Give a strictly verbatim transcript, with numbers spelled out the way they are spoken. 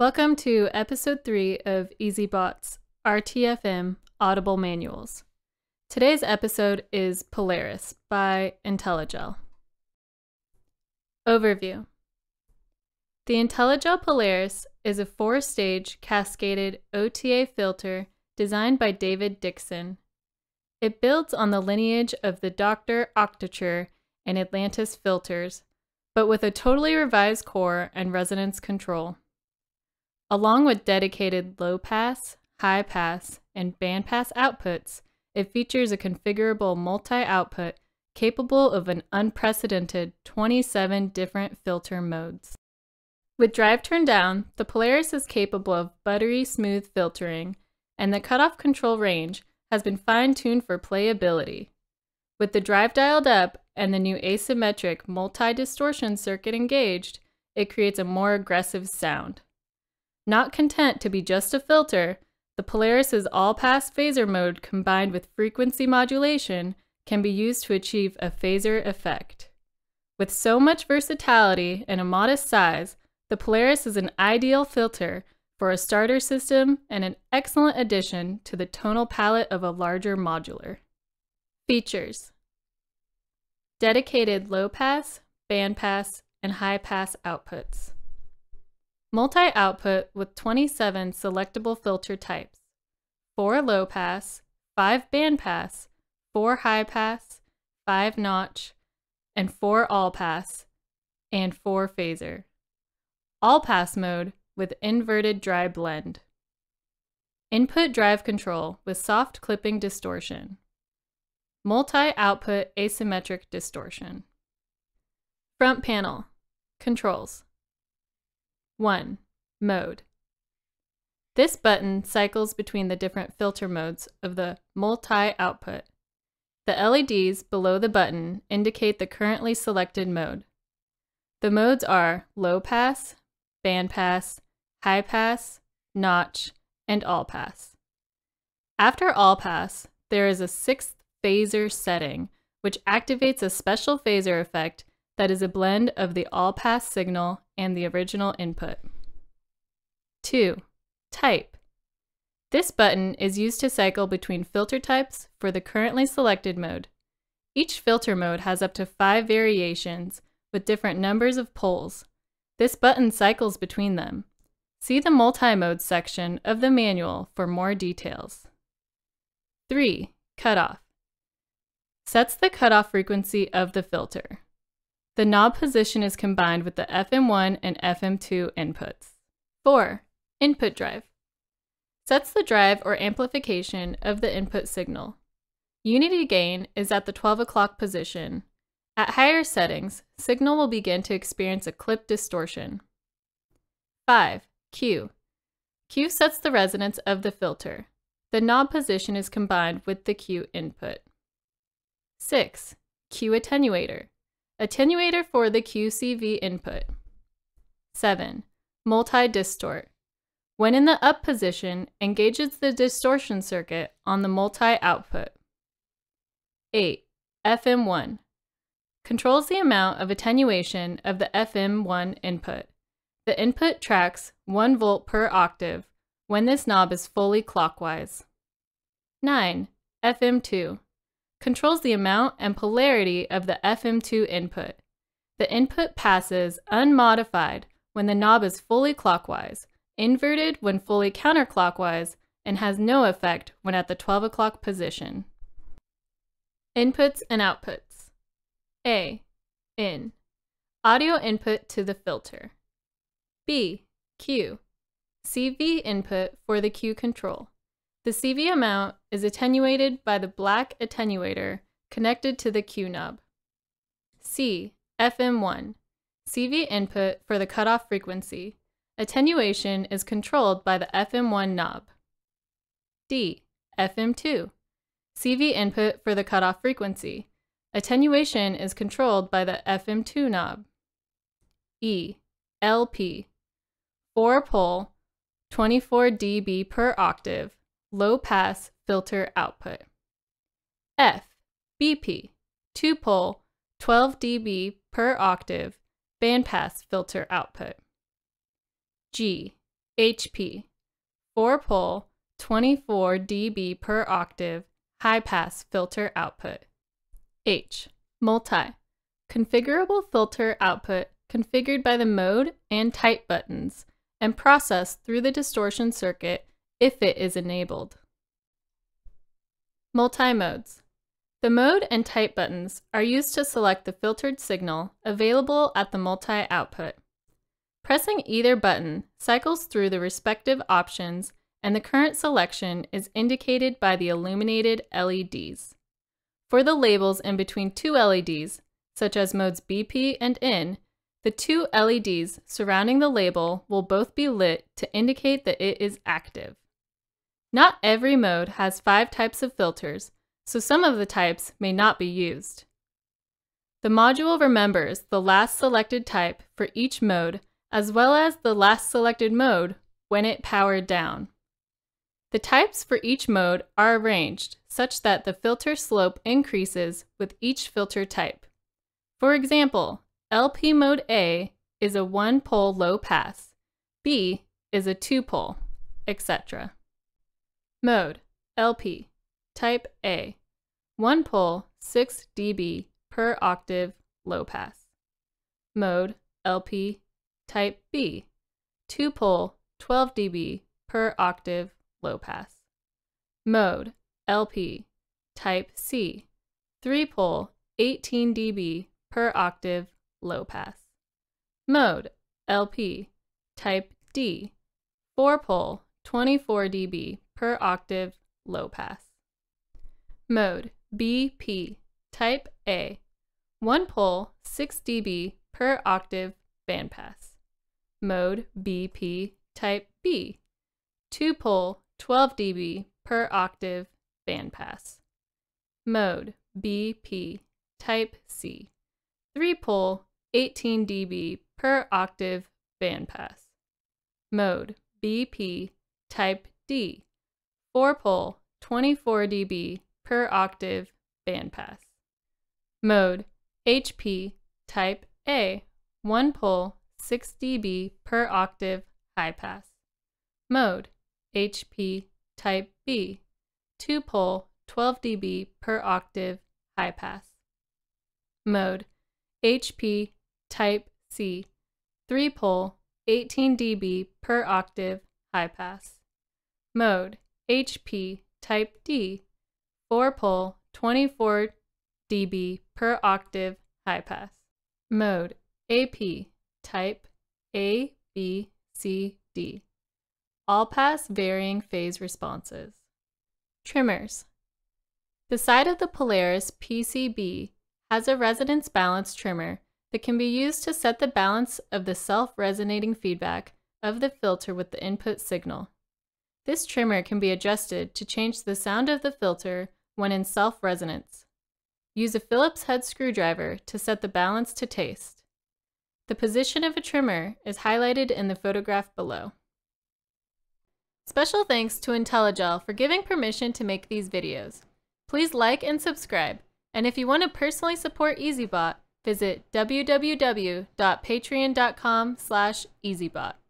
Welcome to episode three of EZBOT's R T F M Audible Manuals. Today's episode is Polaris by Intellijel. Overview. The Intellijel Polaris is a four-stage cascaded O T A filter designed by David Dixon. It builds on the lineage of the Doctor Octature and Atlantis filters, but with a totally revised core and resonance control. Along with dedicated low pass, high pass, and bandpass outputs, it features a configurable multi-output capable of an unprecedented twenty-seven different filter modes. With drive turned down, the Polaris is capable of buttery smooth filtering, and the cutoff control range has been fine-tuned for playability. With the drive dialed up and the new asymmetric multi-distortion circuit engaged, it creates a more aggressive sound. Not content to be just a filter, the Polaris's all-pass phaser mode combined with frequency modulation can be used to achieve a phaser effect. With so much versatility and a modest size, the Polaris is an ideal filter for a starter system and an excellent addition to the tonal palette of a larger modular. Features: dedicated low pass, bandpass, and high pass outputs. Multi-output with twenty-seven selectable filter types: four low pass, five bandpass, four high pass, five notch, and four all pass, and four phaser. All pass mode with inverted dry blend. Input drive control with soft clipping distortion. Multi-output asymmetric distortion. Front panel. Controls. one. Mode. This button cycles between the different filter modes of the multi-output. The L E Ds below the button indicate the currently selected mode. The modes are low pass, bandpass, high pass, notch, and all pass. After all pass, there is a sixth phaser setting, which activates a special phaser effect that is a blend of the all pass signal and the original input. two. Type. This button is used to cycle between filter types for the currently selected mode. Each filter mode has up to five variations with different numbers of poles. This button cycles between them. See the multi-mode section of the manual for more details. three. Cutoff. Sets the cutoff frequency of the filter. The knob position is combined with the F M one and F M two inputs. four. Input drive. Sets the drive or amplification of the input signal. Unity gain is at the twelve o'clock position. At higher settings, signal will begin to experience a clip distortion. five. Q. Q sets the resonance of the filter. The knob position is combined with the Q input. six. Q attenuator. Attenuator for the Q C V input. seven. Multi-distort. When in the up position, engages the distortion circuit on the multi-output. eight. F M one. Controls the amount of attenuation of the F M one input. The input tracks one volt per octave when this knob is fully clockwise. nine. F M two. Controls the amount and polarity of the F M two input. The input passes unmodified when the knob is fully clockwise, inverted when fully counterclockwise, and has no effect when at the twelve o'clock position. Inputs and outputs. A. In. Audio input to the filter. B. Q. C V input for the Q control. The C V amount is attenuated by the black attenuator connected to the Q knob. C. F M one. C V input for the cutoff frequency. Attenuation is controlled by the F M one knob. D. F M two. C V input for the cutoff frequency. Attenuation is controlled by the F M two knob. E. L P. four pole, twenty-four decibels per octave, low pass filter output. F. B P. two pole, twelve decibels per octave, bandpass filter output. G. H P, four pole, twenty-four decibels per octave, high-pass filter output. H. Multi. Configurable filter output configured by the mode and type buttons and processed through the distortion circuit if it is enabled. Multi-modes. The mode and type buttons are used to select the filtered signal available at the multi-output. Pressing either button cycles through the respective options and the current selection is indicated by the illuminated L E Ds. For the labels in between two L E Ds, such as modes B P and N, the two L E Ds surrounding the label will both be lit to indicate that it is active. Not every mode has five types of filters, so some of the types may not be used. The module remembers the last selected type for each mode, as well as the last selected mode when it powered down. The types for each mode are arranged such that the filter slope increases with each filter type. For example, L P mode A is a one pole low pass, B is a two pole, et cetera. Mode L P, type A, one pole, six decibels per octave low pass. Mode L P, type B, two pole, twelve decibels per octave low pass. Mode L P, type C, three pole, eighteen decibels per octave low pass. Mode L P, type D, four pole, twenty-four decibels per octave low pass. Mode B P, type A, one pole, six decibels per octave bandpass. Mode B P, type B, two pole, twelve decibels per octave bandpass. Mode B P, type C, three pole, eighteen decibels per octave bandpass. Mode B P, type D, four pole, twenty-four decibels per octave bandpass. Mode H P, type A, one pole, six decibels per octave high pass. Mode H P, type B, two pole, twelve decibels per octave high pass. Mode H P, type C, three pole, eighteen decibels per octave high pass. Mode H P, type D, four pole, twenty-four decibels per octave high pass. Mode A P, type A, B, C, D. All pass varying phase responses. Trimmers. The side of the Polaris P C B has a resonance balance trimmer that can be used to set the balance of the self-resonating feedback of the filter with the input signal. This trimmer can be adjusted to change the sound of the filter when in self-resonance. Use a Phillips head screwdriver to set the balance to taste. The position of a trimmer is highlighted in the photograph below. Special thanks to Intellijel for giving permission to make these videos. Please like and subscribe, and if you want to personally support EZBOT, visit w w w dot patreon dot com slash E Z bot.